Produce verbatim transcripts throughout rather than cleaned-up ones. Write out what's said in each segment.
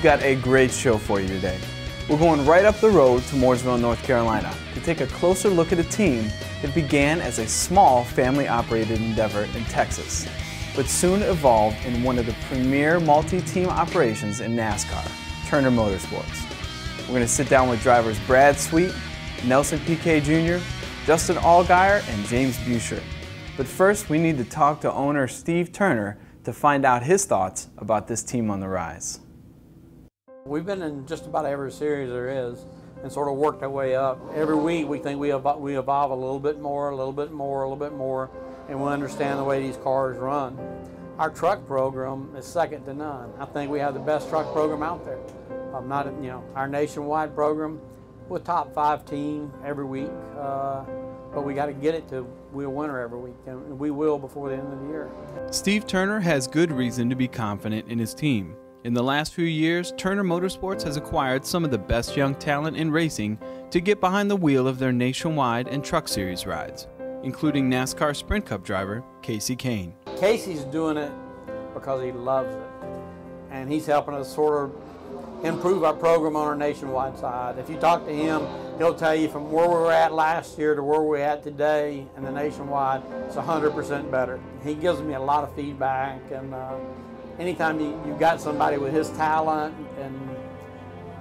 we've got a great show for you today. We're going right up the road to Mooresville, North Carolina to take a closer look at a team that began as a small family-operated endeavor in Texas, but soon evolved in one of the premier multi-team operations in NASCAR, Turner Motorsports. We're going to sit down with drivers Brad Sweet, Nelson Piquet Junior, Justin Allgaier, and James Buescher. But first, we need to talk to owner Steve Turner to find out his thoughts about this team on the rise. We've been in just about every series there is and sort of worked our way up. Every week we think we evolve, we evolve a little bit more, a little bit more, a little bit more, and we understand the way these cars run. Our truck program is second to none. I think we have the best truck program out there. I'm not, you know, our nationwide program, we're top five team every week, uh, but we got to get it to we're a winner every week, and we will before the end of the year. Steve Turner has good reason to be confident in his team. In the last few years, Turner Motorsports has acquired some of the best young talent in racing to get behind the wheel of their nationwide and truck series rides, including NASCAR Sprint Cup driver Kasey Kahne. Kasey's doing it because he loves it, and he's helping us sort of improve our program on our nationwide side. If you talk to him, he'll tell you from where we were at last year to where we're at today and the nationwide, it's one hundred percent better. He gives me a lot of feedback, and uh, anytime you, you got somebody with his talent and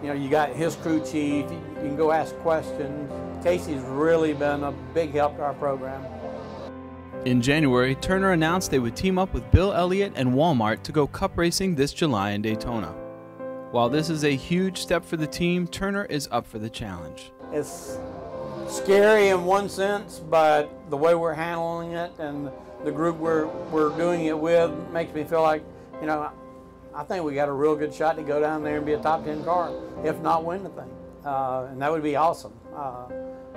you know you got his crew chief, you can go ask questions. Kasey's really been a big help to our program. In January, Turner announced they would team up with Bill Elliott and Walmart to go cup racing this July in Daytona. While this is a huge step for the team, Turner is up for the challenge. It's scary in one sense, but the way we're handling it and the group we're, we're doing it with makes me feel like, you know, I think we got a real good shot to go down there and be a top ten car, if not win the thing. Uh, and that would be awesome. Uh,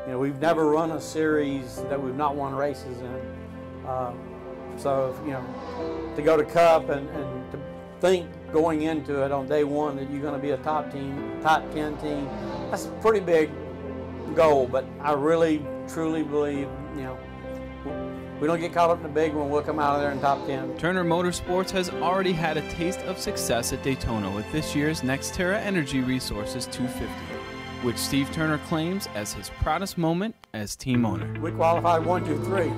you know, we've never run a series that we've not won races in. Uh, so, you know, to go to Cup and, and to think going into it on day one that you're going to be a top team, top ten team, that's a pretty big goal, but I really, truly believe, you know, we don't get caught up in the big one, we'll come out of there in top ten. Turner Motorsports has already had a taste of success at Daytona with this year's NextEra Energy Resources two fifty, which Steve Turner claims as his proudest moment as team owner. We qualified one, two, three.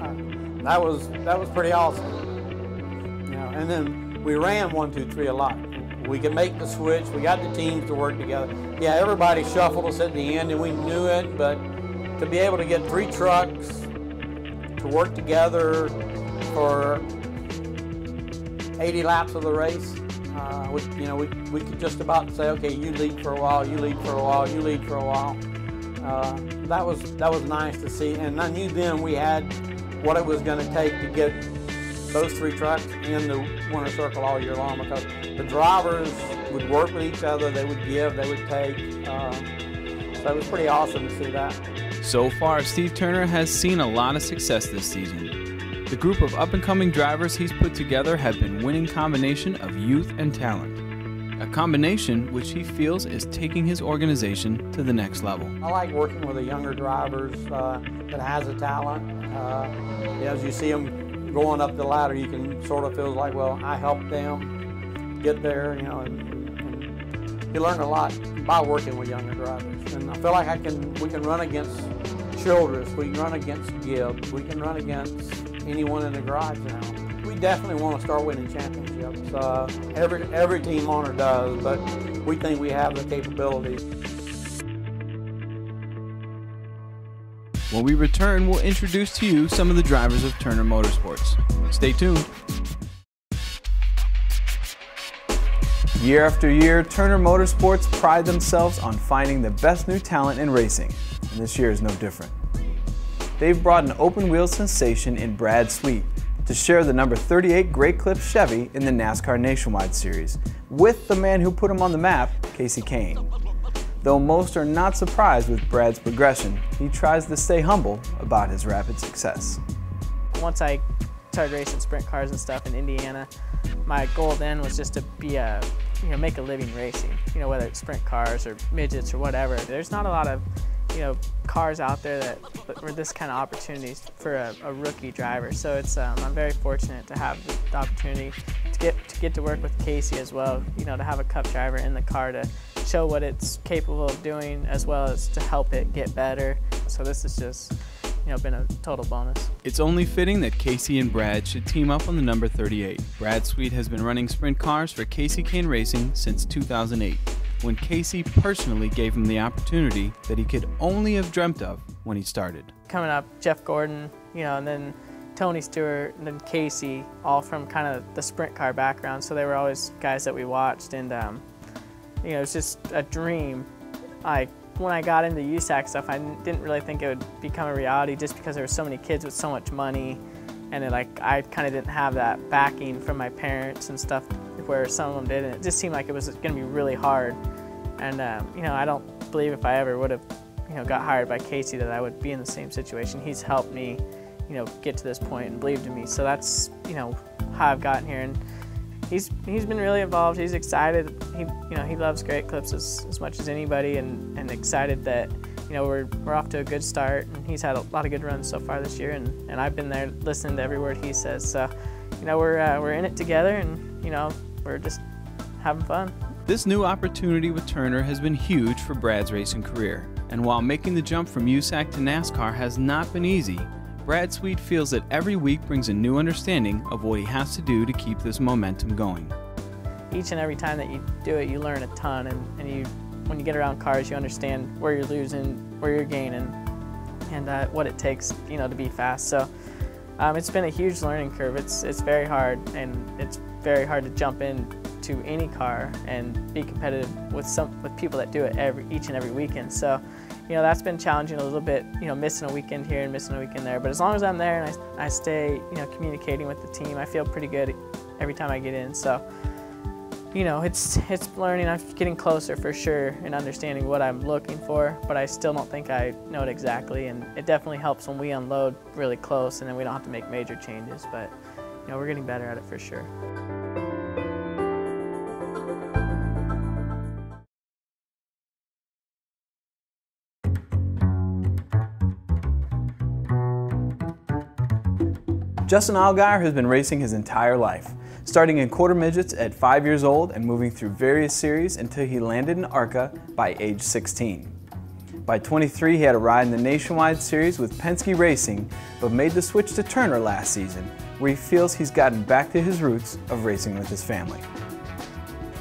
Uh, that was that was pretty awesome. You know, and then we ran one, two, three a lot. We could make the switch. We got the teams to work together. Yeah, everybody shuffled us at the end, and we knew it. But to be able to get three trucks to work together for eighty laps of the race, uh, we, you know, we we could just about say, okay, you lead for a while, you lead for a while, you lead for a while. Uh, that was that was nice to see, and I knew then we had what it was going to take to get those three trucks in the winner's circle all year long, because the drivers would work with each other, they would give, they would take. Uh, so it was pretty awesome to see that. So far, Steve Turner has seen a lot of success this season. The group of up-and-coming drivers he's put together have been a winning combination of youth and talent, a combination which he feels is taking his organization to the next level. I like working with the younger drivers uh, that has a talent. Uh, as you see them going up the ladder, you can sort of feel like, well, I helped them get there, you know, and, and you learn a lot by working with younger drivers. And I feel like I can, we can run against Childress, we can run against Gibbs, we can run against anyone in the garage now. We definitely want to start winning championships. Uh, every, every team owner does, but we think we have the capabilities. When we return, we'll introduce to you some of the drivers of Turner Motorsports. Stay tuned. Year after year, Turner Motorsports pride themselves on finding the best new talent in racing, and this year is no different. They've brought an open-wheel sensation in Brad Sweet to share the number thirty-eight Great Clips Chevy in the NASCAR Nationwide Series with the man who put him on the map, Kasey Kahne. Though most are not surprised with Brad's progression, he tries to stay humble about his rapid success. Once I started racing sprint cars and stuff in Indiana, my goal then was just to be a, you know, make a living racing. You know, whether it's sprint cars or midgets or whatever. There's not a lot of, you know, cars out there that were this kind of opportunities for a, a rookie driver. So it's um, I'm very fortunate to have the opportunity to get to get to work with Kasey as well, you know, to have a cup driver in the car to show what it's capable of doing as well as to help it get better. So this is just, you know, been a total bonus. It's only fitting that Kasey and Brad should team up on the number thirty-eight. Brad Sweet has been running sprint cars for Kasey Kahne Racing since two thousand eight, when Kasey personally gave him the opportunity that he could only have dreamt of when he started. Coming up, Jeff Gordon, you know, and then Tony Stewart, and then Kasey, all from kind of the sprint car background, so they were always guys that we watched, and um, you know, it's just a dream. I, when I got into U S A C stuff, I didn't really think it would become a reality just because there were so many kids with so much money, and it, like, I kind of didn't have that backing from my parents and stuff, where some of them did, and it just seemed like it was going to be really hard. And um, you know, I don't believe if I ever would have, you know, got hired by Kasey that I would be in the same situation. He's helped me, you know, get to this point and believed in me. So that's, you know, how I've gotten here. And he's he's been really involved. He's excited. He you know he loves Great Clips as, as much as anybody, and and excited that, you know, we're we're off to a good start. And he's had a lot of good runs so far this year, and and I've been there listening to every word he says. So, you know, we're uh, we're in it together, and you know, we're just having fun. This new opportunity with Turner has been huge for Brad's racing career. And while making the jump from U S A C to NASCAR has not been easy, Brad Sweet feels that every week brings a new understanding of what he has to do to keep this momentum going. Each and every time that you do it, you learn a ton, and, and you, when you get around cars, you understand where you're losing, where you're gaining, and uh, what it takes, you know, to be fast. So um, it's been a huge learning curve. It's it's very hard, and it's very hard to jump into any car and be competitive with some with people that do it every each and every weekend. So, you know, that's been challenging a little bit, you know, missing a weekend here and missing a weekend there. But as long as I'm there and I, I stay, you know, communicating with the team, I feel pretty good every time I get in. So, you know, it's it's learning. I'm getting closer for sure and understanding what I'm looking for, but I still don't think I know it exactly. And it definitely helps when we unload really close and then we don't have to make major changes. But, you know, we're getting better at it for sure. Justin Allgaier has been racing his entire life, starting in quarter midgets at five years old and moving through various series until he landed in ARCA by age sixteen. By twenty-three, he had a ride in the Nationwide series with Penske Racing, but made the switch to Turner last season, where he feels he's gotten back to his roots of racing with his family.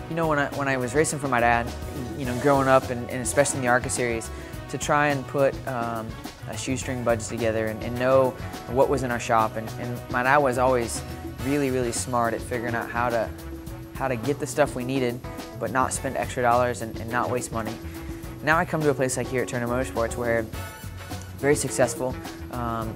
You know, when I, when I was racing for my dad, you know, growing up, and, and especially in the ARCA series, to try and put um, a shoestring budget together and, and know what was in our shop. And, and my dad was always really, really smart at figuring out how to how to get the stuff we needed, but not spend extra dollars and, and not waste money. Now I come to a place like here at Turner Motorsports, where very successful, um,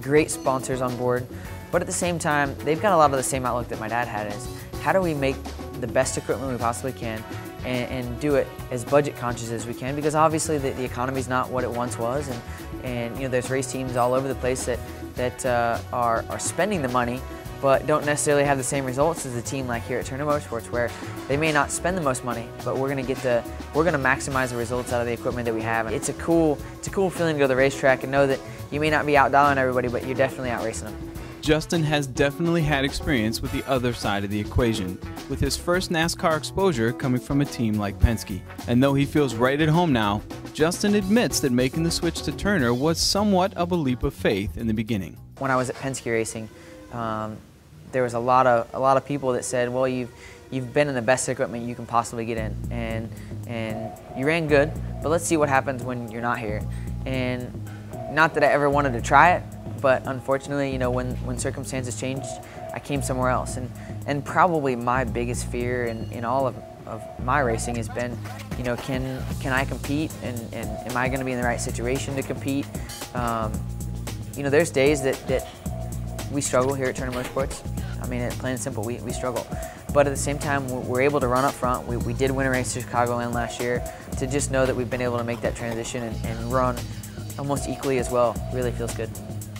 great sponsors on board, but at the same time, they've got a lot of the same outlook that my dad had, is how do we make the best equipment we possibly can and, and do it as budget conscious as we can, because obviously the, the economy's not what it once was, and, and you know, there's race teams all over the place that, that uh, are, are spending the money but don't necessarily have the same results as a team like here at Turner Motorsports, where they may not spend the most money, but we're gonna get the, we're gonna maximize the results out of the equipment that we have. It's a cool, it's a cool feeling to go to the racetrack and know that you may not be out-dialing everybody, but you're definitely out-racing them. Justin has definitely had experience with the other side of the equation, with his first NASCAR exposure coming from a team like Penske. And though he feels right at home now, Justin admits that making the switch to Turner was somewhat of a leap of faith in the beginning. When I was at Penske Racing, um, there was a lot of a lot of people that said, "Well, you've you've been in the best equipment you can possibly get in, and and you ran good, but let's see what happens when you're not here." And not that I ever wanted to try it, but unfortunately, you know, when, when circumstances changed, I came somewhere else. And, and probably my biggest fear in, in all of, of my racing has been, you know, can, can I compete? And, and am I gonna be in the right situation to compete? Um, you know, there's days that, that we struggle here at Turner Motorsports. I mean, plain and simple, we, we struggle. But at the same time, we're able to run up front. We, we did win a race to Chicagoland last year. To just know that we've been able to make that transition and, and run almost equally as well really feels good.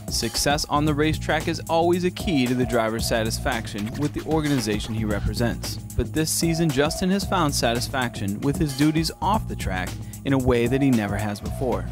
Success on the racetrack is always a key to the driver's satisfaction with the organization he represents. But this season, Justin has found satisfaction with his duties off the track in a way that he never has before.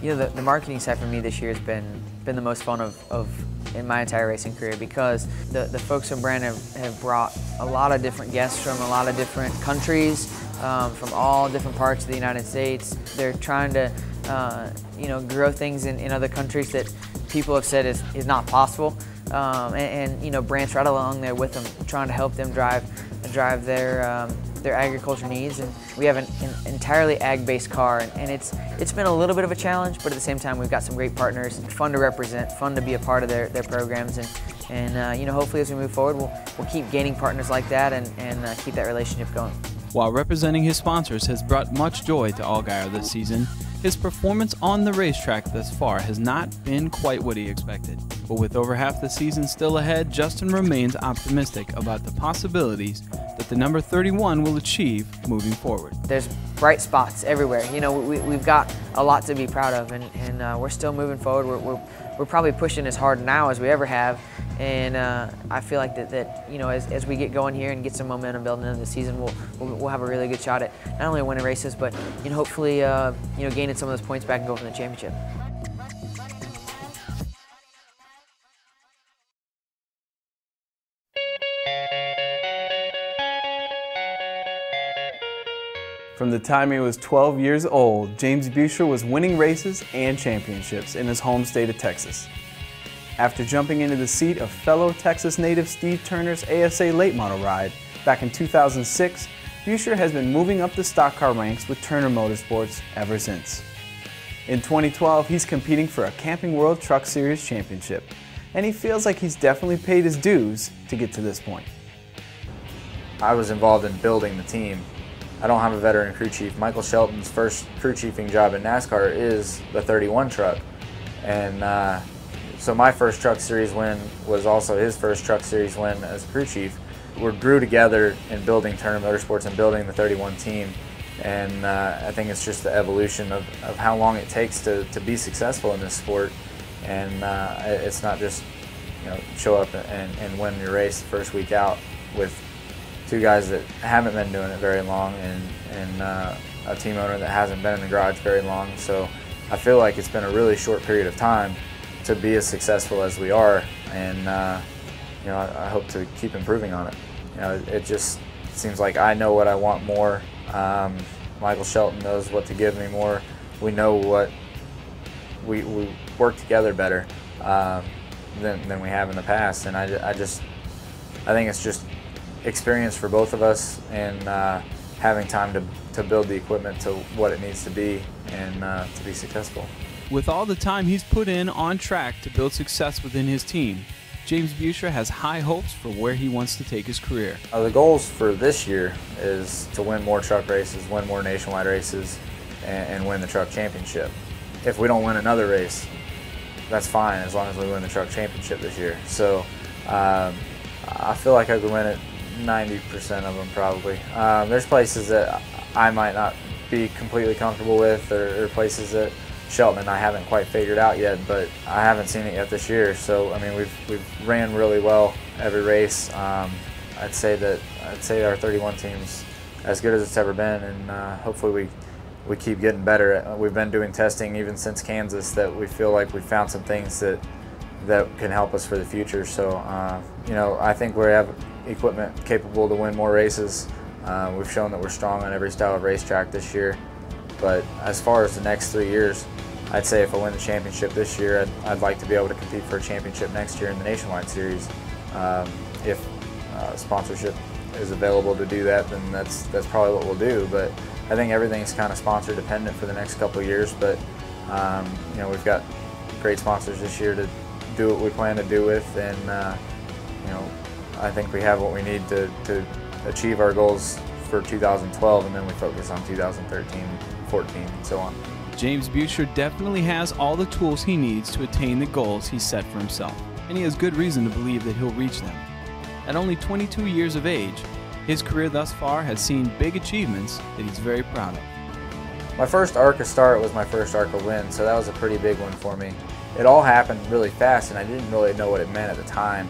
You know, the, the marketing side for me this year has been, been the most fun of, of in my entire racing career, because the, the folks in Brandon have, have brought a lot of different guests from a lot of different countries, um, from all different parts of the United States. They're trying to uh, you know, grow things in, in other countries that people have said is, is not possible, um, and, and you know, branch right along there with them, trying to help them drive drive their um, their agriculture needs. And we have an, an entirely ag-based car, and, and it's it's been a little bit of a challenge, but at the same time we've got some great partners, fun to represent, fun to be a part of their, their programs, and and uh, you know, hopefully as we move forward we'll we'll keep gaining partners like that and and uh, keep that relationship going. While representing his sponsors has brought much joy to Allgaier this season, his performance on the racetrack thus far has not been quite what he expected. But with over half the season still ahead, Justin remains optimistic about the possibilities that the number thirty-one will achieve moving forward. There's bright spots everywhere. You know, we, we've got a lot to be proud of, and, and uh, we're still moving forward. We're, we're, we're probably pushing as hard now as we ever have, and uh, I feel like that, that you know, as, as we get going here and get some momentum building into the season, we'll, we'll, we'll have a really good shot at not only winning races, but you know, hopefully uh, you know, gaining some of those points back and going for the championship. From the time he was twelve years old, James Buescher was winning races and championships in his home state of Texas. After jumping into the seat of fellow Texas native Steve Turner's A S A late model ride back in two thousand six, Buescher has been moving up the stock car ranks with Turner Motorsports ever since. In twenty twelve, he's competing for a Camping World Truck Series championship, and he feels like he's definitely paid his dues to get to this point. I was involved in building the team. I don't have a veteran crew chief. Michael Shelton's first crew chiefing job in NASCAR is the thirty-one truck. And uh, so my first truck series win was also his first truck series win as crew chief. We grew together in building Turner Motorsports and building the thirty-one team. And uh, I think it's just the evolution of, of how long it takes to, to be successful in this sport. And uh, it's not just, you know, show up and, and win your race the first week out with two guys that haven't been doing it very long, and, and uh, a team owner that hasn't been in the garage very long. So I feel like it's been a really short period of time to be as successful as we are, and uh, you know, I, I hope to keep improving on it. You know, it, it just seems like I know what I want more. Um, Michael Shelton knows what to give me more. We know what we, we work together better uh, than, than we have in the past, and I, I just I think it's just experience for both of us, and uh, having time to, to build the equipment to what it needs to be and uh, to be successful. With all the time he's put in on track to build success within his team, James Buescher has high hopes for where he wants to take his career. Uh, the goals for this year is to win more truck races, win more nationwide races, and, and win the truck championship. If we don't win another race, that's fine, as long as we win the truck championship this year. So um, I feel like I could win it ninety percent of them probably. Um, there's places that I might not be completely comfortable with, or, or places that Shelton and I haven't quite figured out yet, but I haven't seen it yet this year. So I mean, we've we've ran really well every race. Um, I'd say that I'd say our thirty-one team's as good as it's ever been, and uh, hopefully we we keep getting better. We've been doing testing even since Kansas that we feel like we found some things that that can help us for the future. So uh, you know, I think we have equipment capable to win more races. Uh, we've shown that we're strong on every style of racetrack this year, but as far as the next three years, I'd say if I win the championship this year, I'd, I'd like to be able to compete for a championship next year in the Nationwide Series. Um, if uh, sponsorship is available to do that, then that's that's probably what we'll do, but I think everything's kind of sponsor dependent for the next couple of years, but um, you know, we've got great sponsors this year to do what we plan to do with, and uh, you know, I think we have what we need to, to achieve our goals for two thousand twelve, and then we focus on two thousand thirteen, fourteen, and so on. James Buescher definitely has all the tools he needs to attain the goals he set for himself, and he has good reason to believe that he'll reach them. At only twenty-two years of age, his career thus far has seen big achievements that he's very proud of. My first ARCA start was my first ARCA win, so that was a pretty big one for me. It all happened really fast, and I didn't really know what it meant at the time.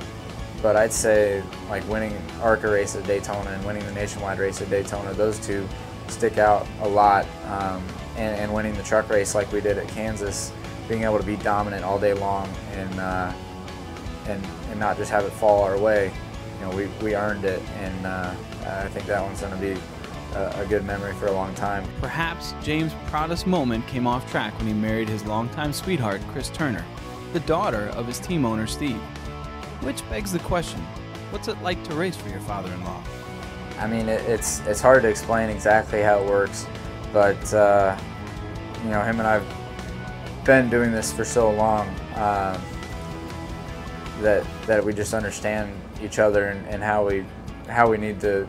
But I'd say like winning ARCA race at Daytona and winning the Nationwide race at Daytona, those two stick out a lot. Um, and, and winning the truck race like we did at Kansas, being able to be dominant all day long, and uh, and, and not just have it fall our way. You know, we, we earned it, and uh, I think that one's going to be a, a good memory for a long time. Perhaps James' proudest moment came off track when he married his longtime sweetheart, Chris Turner, the daughter of his team owner, Steve. Which begs the question, what's it like to race for your father-in-law? I mean, it, it's, it's hard to explain exactly how it works, but, uh, you know, him and I have been doing this for so long uh, that, that we just understand each other and, and how we how we need to,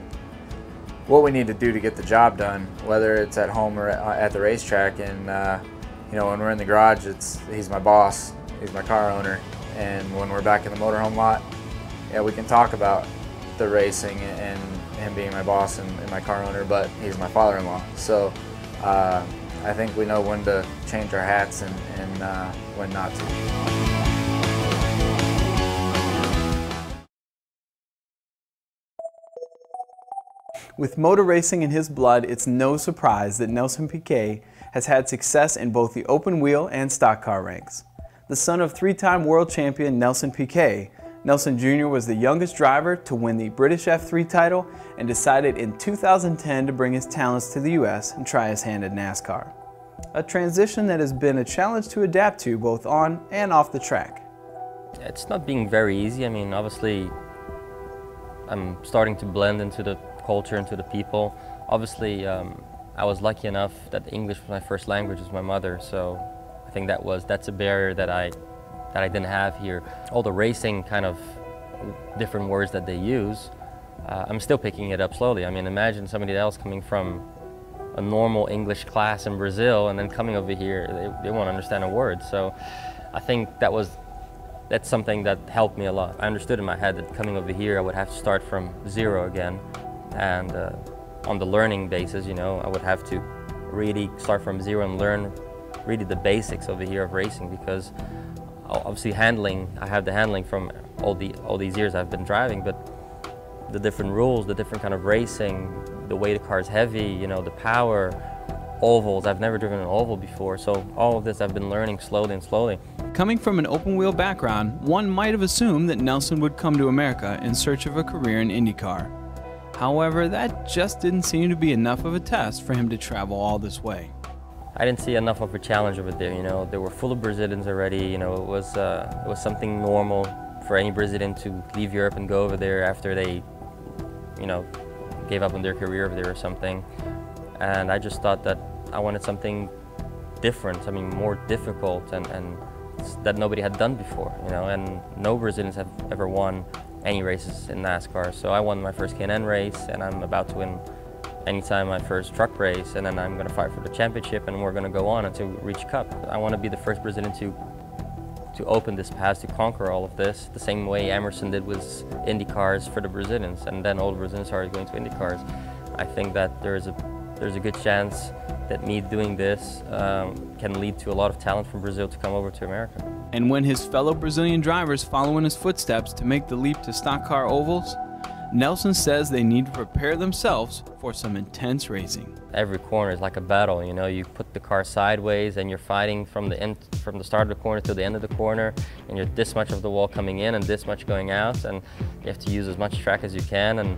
what we need to do to get the job done, whether it's at home or at the racetrack. And, uh, you know, when we're in the garage, it's he's my boss, he's my car owner. And when we're back in the motorhome lot, yeah, we can talk about the racing and him being my boss and, and my car owner, but he's my father-in-law. So uh, I think we know when to change our hats and, and uh, when not to. With motor racing in his blood, it's no surprise that Nelson Piquet has had success in both the open wheel and stock car ranks. The son of three-time world champion Nelson Piquet, Nelson Junior was the youngest driver to win the British F three title and decided in two thousand ten to bring his talents to the U S and try his hand at NASCAR. A transition that has been a challenge to adapt to both on and off the track. It's not being very easy. I mean, obviously, I'm starting to blend into the culture, into the people. Obviously, um, I was lucky enough that English was my first language, was my mother, so I think that was that's a barrier that I that I didn't have here. All the racing kind of different words that they use, uh, I'm still picking it up slowly. I mean, imagine somebody else coming from a normal English class in Brazil and then coming over here, they, they won't understand a word. So I think that was that's something that helped me a lot. I understood in my head that coming over here I would have to start from zero again, and uh, on the learning basis, you know, I would have to really start from zero and learn really the basics over here of racing, because obviously handling, I have the handling from all, the, all these years I've been driving, but the different rules, the different kind of racing, the way the car's heavy, you know, the power, ovals, I've never driven an oval before, so all of this I've been learning slowly and slowly. Coming from an open wheel background, one might have assumed that Nelson would come to America in search of a career in IndyCar. However, that just didn't seem to be enough of a test for him to travel all this way. I didn't see enough of a challenge over there, you know. They were full of Brazilians already, you know. It was, uh, it was something normal for any Brazilian to leave Europe and go over there after they, you know, gave up on their career over there or something. And I just thought that I wanted something different, I mean, more difficult and, and that nobody had done before, you know. And no Brazilians have ever won any races in NASCAR. So I won my first K and N race, and I'm about to win anytime my first truck race, and then I'm going to fight for the championship, and we're going to go on until we reach Cup. I want to be the first Brazilian to to open this pass, to conquer all of this, the same way Emerson did with IndyCars for the Brazilians, and then all the Brazilians started going to IndyCars. I think that there's a, there's a good chance that me doing this um, can lead to a lot of talent from Brazil to come over to America. And when his fellow Brazilian drivers follow in his footsteps to make the leap to stock car ovals, Nelson says they need to prepare themselves for some intense racing. Every corner is like a battle, you know. You put the car sideways and you're fighting from the end, from the start of the corner to the end of the corner, and you're this much of the wall coming in and this much going out, and you have to use as much track as you can. And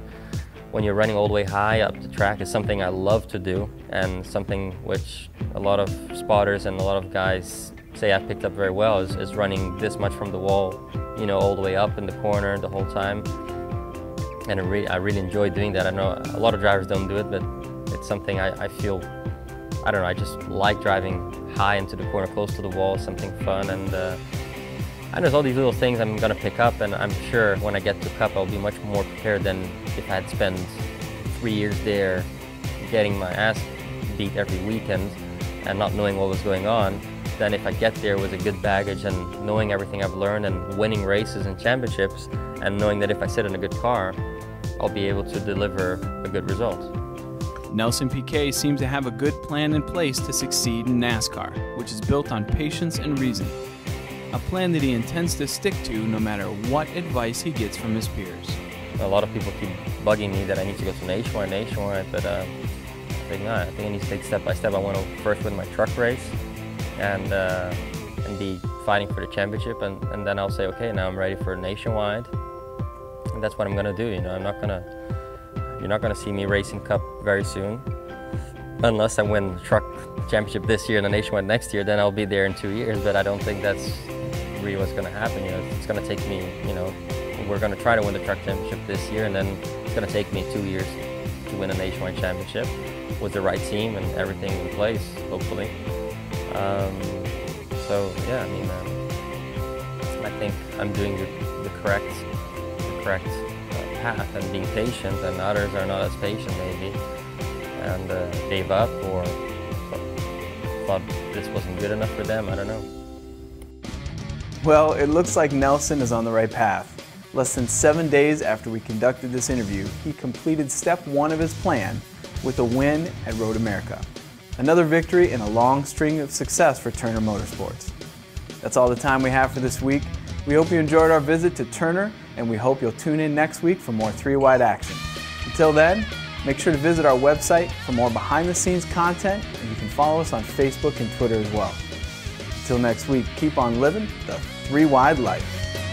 when you're running all the way high up the track is something I love to do, and something which a lot of spotters and a lot of guys say I picked up very well is, is running this much from the wall, you know, all the way up in the corner the whole time. And I really, I really enjoy doing that. I know a lot of drivers don't do it, but it's something I, I feel, I don't know, I just like driving high into the corner, close to the wall, something fun. And, uh, and there's all these little things I'm going to pick up, and I'm sure when I get to Cup I'll be much more prepared than if I had spent three years there getting my ass beat every weekend and not knowing what was going on. Then if I get there with a good baggage and knowing everything I've learned and winning races and championships, and knowing that if I sit in a good car, I'll be able to deliver a good result. Nelson Piquet seems to have a good plan in place to succeed in NASCAR, which is built on patience and reason. A plan that he intends to stick to no matter what advice he gets from his peers. A lot of people keep bugging me that I need to go to Nationwide, Nationwide, but uh, I think not. I think I need to take step by step. I want to first win my truck race and, uh, and be fighting for the championship, and, and then I'll say, okay, now I'm ready for Nationwide, and that's what I'm gonna do. You know, I'm not gonna, you're not gonna see me racing Cup very soon, unless I win the truck championship this year and the Nationwide next year. Then I'll be there in two years, but I don't think that's really what's gonna happen. You know, it's gonna take me, you know, we're gonna try to win the truck championship this year, and then it's gonna take me two years to win a Nationwide championship with the right team and everything in place, hopefully. Um, so yeah, I mean, um, I think I'm doing the, the correct, the correct uh, path and being patient, and others are not as patient maybe, and uh, gave up or thought this wasn't good enough for them. I don't know. Well, it looks like Nelson is on the right path. Less than seven days after we conducted this interview, he completed step one of his plan with a win at Road America. Another victory in a long string of success for Turner Motorsports. That's all the time we have for this week. We hope you enjoyed our visit to Turner, and we hope you'll tune in next week for more Three Wide action. Until then, make sure to visit our website for more behind-the-scenes content, and you can follow us on Facebook and Twitter as well. Until next week, keep on living the Three Wide life.